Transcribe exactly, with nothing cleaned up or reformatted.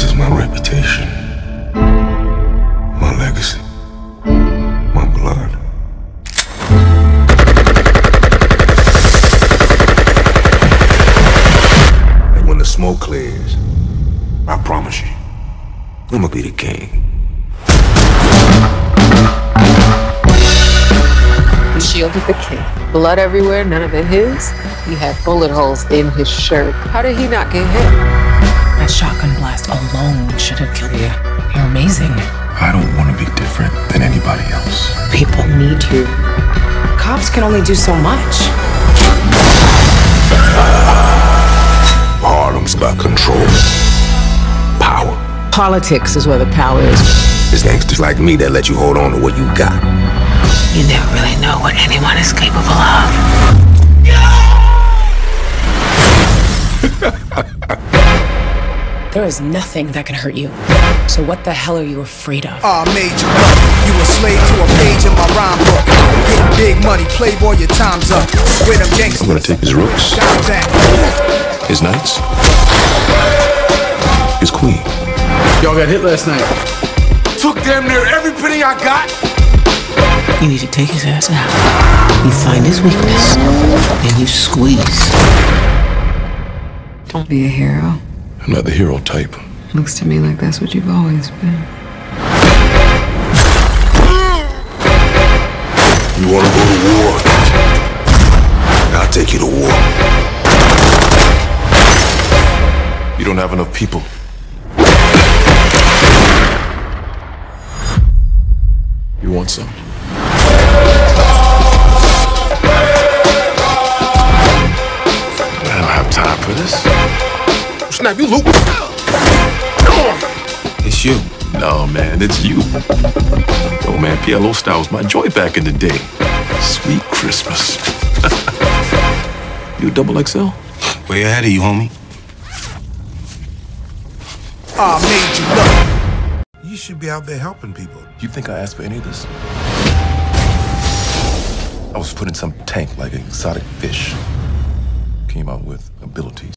This is my reputation, my legacy, my blood. And when the smoke clears, I promise you, I'm gonna be the king. The shield of the king. Blood everywhere, none of it his. He had bullet holes in his shirt. How did he not get hit? That shotgun blast alone should have killed you. You're amazing. I don't want to be different than anybody else. People need you. Cops can only do so much. Harlem's got control. Power. Politics is where the power is. It's gangsters like me that let you hold on to what you got. You never really know what anyone is capable of. There is nothing that can hurt you. So what the hell are you afraid of? Oh, I made you up. You a slave to a page in my rhyme book. Get big money, playboy, your time's up. With them gangsters. I'm gonna take his rooks, his knights, his queen. Y'all got hit last night. Took damn near every penny I got. You need to take his ass out. You find his weakness, and you squeeze. Don't be a hero. I'm not the hero type. Looks to me like that's what you've always been. You want to go to war? I'll take you to war. You don't have enough people. You want some? I don't have time for this. Snap, you loop. It's you. No, man, it's you. Oh, man, P L O style was my joy back in the day. Sweet Christmas. You double X L? Way ahead of you, homie. I made you up. You should be out there helping people. You think I asked for any of this? I was put in some tank like an exotic fish. Came out with abilities.